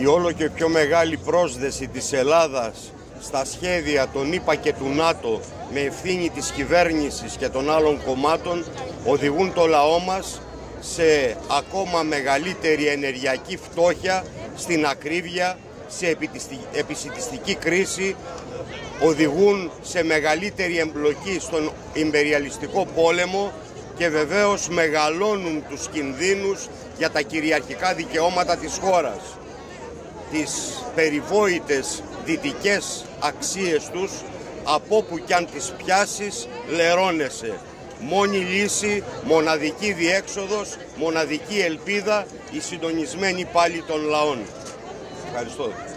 η όλο και πιο μεγάλη πρόσδεση της Ελλάδας στα σχέδια των ΗΠΑ και του ΝΑΤΟ με ευθύνη της κυβέρνησης και των άλλων κομμάτων οδηγούν το λαό μας σε ακόμα μεγαλύτερη ενεργειακή φτώχεια, στην ακρίβεια, σε επισιτιστική κρίση, οδηγούν σε μεγαλύτερη εμπλοκή στον ιμπεριαλιστικό πόλεμο και βεβαίως μεγαλώνουν τους κινδύνους για τα κυριαρχικά δικαιώματα της χώρας. Τις περιβόητες δυτικές αξίες τους, από όπου κι αν τις πιάσεις, λερώνεσαι. Μόνη λύση, μοναδική διέξοδος, μοναδική ελπίδα, η συντονισμένη πάλη των λαών. Ευχαριστώ.